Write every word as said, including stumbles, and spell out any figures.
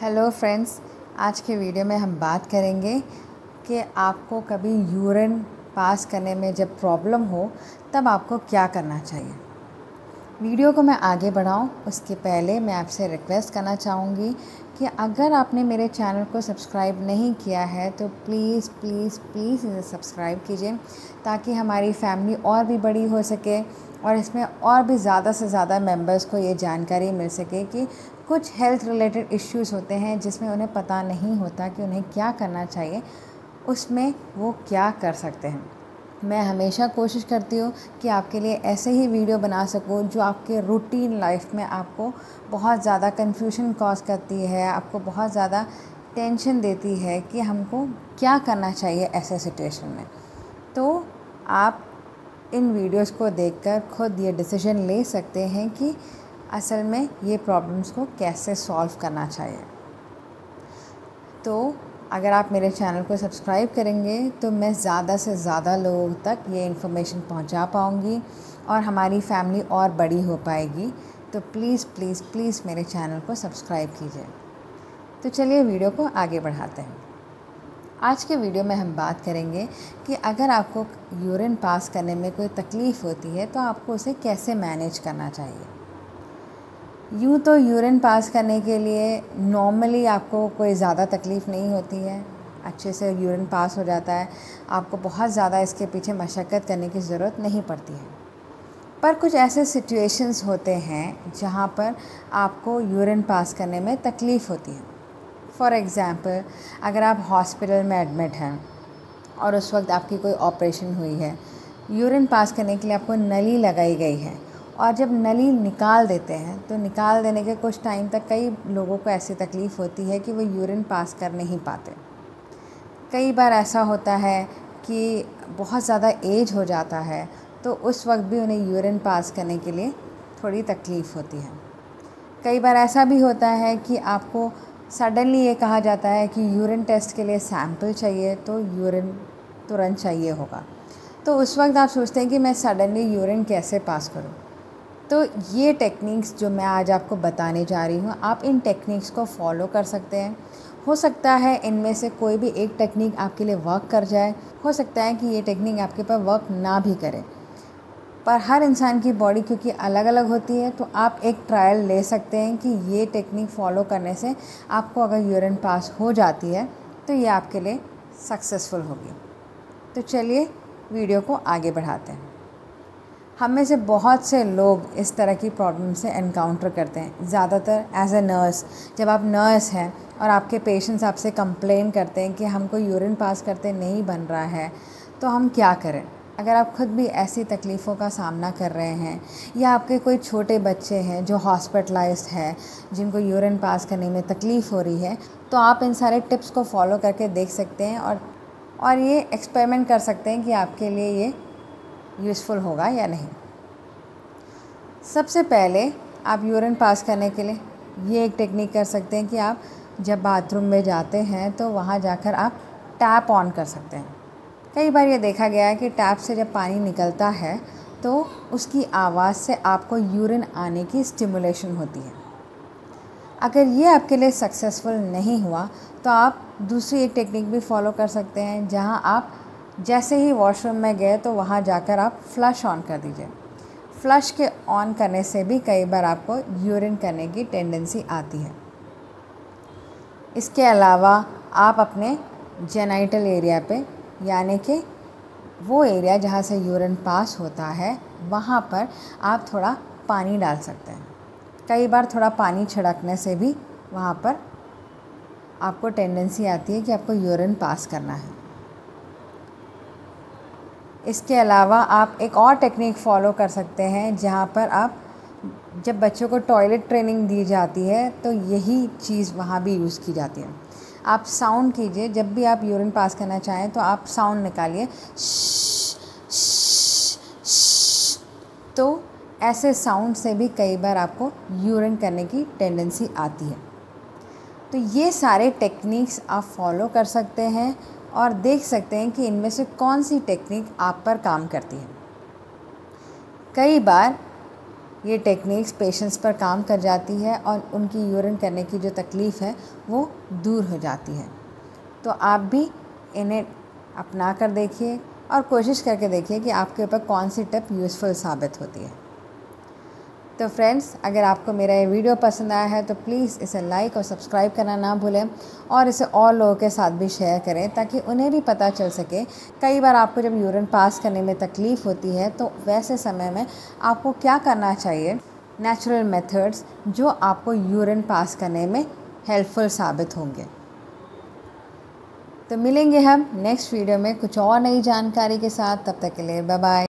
Hello friends, आज के video में हम बात करेंगे कि आपको कभी यूरिन पास करने में जब प्रॉब्लम हो तब आपको क्या करना चाहिए। वीडियो को मैं आगे बढ़ाऊं उसके पहले मैं आपसे रिक्वेस्ट करना चाहूँगी कि अगर आपने मेरे चैनल को सब्सक्राइब नहीं किया है तो प्लीज़ प्लीज़ प्लीज़ इसे सब्सक्राइब कीजिए ताकि हमारी फैमिली और भी बड़ी हो सके और इसमें और भी ज़्यादा से ज़्यादा मेंबर्स को ये जानकारी मिल सके कि कुछ हेल्थ रिलेटेड इश्यूज़ होते हैं जिसमें उन्हें पता नहीं होता कि उन्हें क्या करना चाहिए, उसमें वो क्या कर सकते हैं। मैं हमेशा कोशिश करती हूँ कि आपके लिए ऐसे ही वीडियो बना सकूँ जो आपके रूटीन लाइफ में आपको बहुत ज़्यादा कन्फ्यूजन कॉज करती है, आपको बहुत ज़्यादा टेंशन देती है कि हमको क्या करना चाहिए ऐसे सिचुएशन में। तो आप इन वीडियोस को देखकर खुद ये डिसीजन ले सकते हैं कि असल में ये प्रॉब्लम्स को कैसे सॉल्व करना चाहिए। तो अगर आप मेरे चैनल को सब्सक्राइब करेंगे तो मैं ज़्यादा से ज़्यादा लोगों तक ये इन्फॉर्मेशन पहुंचा पाऊँगी और हमारी फैमिली और बड़ी हो पाएगी। तो प्लीज़ प्लीज़ प्लीज़ मेरे चैनल को सब्सक्राइब कीजिए। तो चलिए वीडियो को आगे बढ़ाते हैं। आज के वीडियो में हम बात करेंगे कि अगर आपको यूरिन पास करने में कोई तकलीफ़ होती है तो आपको उसे कैसे मैनेज करना चाहिए। यूँ तो यूरिन पास करने के लिए नॉर्मली आपको कोई ज़्यादा तकलीफ़ नहीं होती है, अच्छे से यूरिन पास हो जाता है, आपको बहुत ज़्यादा इसके पीछे मशक्क़त करने की ज़रूरत नहीं पड़ती है। पर कुछ ऐसे सिचुएशंस होते हैं जहाँ पर आपको यूरिन पास करने में तकलीफ़ होती है। फ़ॉर एग्ज़ाम्पल, अगर आप हॉस्पिटल में एडमिट हैं और उस वक्त आपकी कोई ऑपरेशन हुई है, यूरिन पास करने के लिए आपको नली लगाई गई है और जब नली निकाल देते हैं तो निकाल देने के कुछ टाइम तक कई लोगों को ऐसी तकलीफ़ होती है कि वो यूरिन पास कर नहीं पाते। कई बार ऐसा होता है कि बहुत ज़्यादा एज हो जाता है तो उस वक्त भी उन्हें यूरिन पास करने के लिए थोड़ी तकलीफ़ होती है। कई बार ऐसा भी होता है कि आपको सडनली ये कहा जाता है कि यूरिन टेस्ट के लिए सैम्पल चाहिए तो यूरिन तुरंत चाहिए होगा, तो उस वक्त आप सोचते हैं कि मैं सडनली यूरिन कैसे पास करूं। तो ये टेक्निक्स जो मैं आज आपको बताने जा रही हूं, आप इन टेक्निक्स को फॉलो कर सकते हैं। हो सकता है इनमें से कोई भी एक टेक्निक आपके लिए वर्क कर जाए, हो सकता है कि ये टेक्निक आपके पर वर्क ना भी करे, पर हर इंसान की बॉडी क्योंकि अलग अलग होती है तो आप एक ट्रायल ले सकते हैं कि ये टेक्निक फॉलो करने से आपको अगर यूरिन पास हो जाती है तो ये आपके लिए सक्सेसफुल होगी। तो चलिए वीडियो को आगे बढ़ाते हैं। हम में से बहुत से लोग इस तरह की प्रॉब्लम से एनकाउंटर करते हैं, ज़्यादातर एज ए नर्स। जब आप नर्स हैं और आपके पेशेंट्स आपसे कंप्लेन करते हैं कि हमको यूरिन पास करते नहीं बन रहा है तो हम क्या करें। अगर आप खुद भी ऐसी तकलीफ़ों का सामना कर रहे हैं या आपके कोई छोटे बच्चे हैं जो हॉस्पिटलाइज्ड है, जिनको यूरिन पास करने में तकलीफ़ हो रही है, तो आप इन सारे टिप्स को फॉलो करके देख सकते हैं और और ये एक्सपेरिमेंट कर सकते हैं कि आपके लिए ये यूज़फुल होगा या नहीं। सबसे पहले आप यूरिन पास करने के लिए ये एक टेक्निक कर सकते हैं कि आप जब बाथरूम में जाते हैं तो वहाँ जाकर आप टैप ऑन कर सकते हैं। कई बार ये देखा गया है कि टैप से जब पानी निकलता है तो उसकी आवाज़ से आपको यूरिन आने की स्टिमुलेशन होती है। अगर ये आपके लिए सक्सेसफुल नहीं हुआ तो आप दूसरी एक टेक्निक भी फॉलो कर सकते हैं, जहां आप जैसे ही वॉशरूम में गए तो वहां जाकर आप फ्लश ऑन कर दीजिए। फ्लश के ऑन करने से भी कई बार आपको यूरिन करने की टेंडेंसी आती है। इसके अलावा आप अपने जेनिटल एरिया पे, यानी कि वो एरिया जहाँ से यूरिन पास होता है, वहाँ पर आप थोड़ा पानी डाल सकते हैं। कई बार थोड़ा पानी छिड़कने से भी वहाँ पर आपको टेंडेंसी आती है कि आपको यूरिन पास करना है। इसके अलावा आप एक और टेक्निक फॉलो कर सकते हैं, जहाँ पर आप जब बच्चों को टॉयलेट ट्रेनिंग दी जाती है तो यही चीज़ वहाँ भी यूज़ की जाती है। आप साउंड कीजिए, जब भी आप यूरिन पास करना चाहें तो आप साउंड निकालिए, तो ऐसे साउंड से भी कई बार आपको यूरिन करने की टेंडेंसी आती है। तो ये सारे टेक्निक्स आप फॉलो कर सकते हैं और देख सकते हैं कि इनमें से कौन सी टेक्निक आप पर काम करती है। कई बार ये टेक्निक्स पेशेंट्स पर काम कर जाती है और उनकी यूरिन करने की जो तकलीफ़ है वो दूर हो जाती है। तो आप भी इन्हें अपना कर देखिए और कोशिश करके देखिए कि आपके ऊपर कौन सी टिप यूज़फुल साबित होती है। तो फ्रेंड्स, अगर आपको मेरा ये वीडियो पसंद आया है तो प्लीज़ इसे लाइक और सब्सक्राइब करना ना भूलें और इसे और लोगों के साथ भी शेयर करें ताकि उन्हें भी पता चल सके। कई बार आपको जब यूरिन पास करने में तकलीफ़ होती है तो वैसे समय में आपको क्या करना चाहिए, नेचुरल मेथड्स जो आपको यूरिन पास करने में हेल्पफुल साबित होंगे। तो मिलेंगे हम नेक्स्ट वीडियो में कुछ और नई जानकारी के साथ। तब तक के लिए बाय बाय।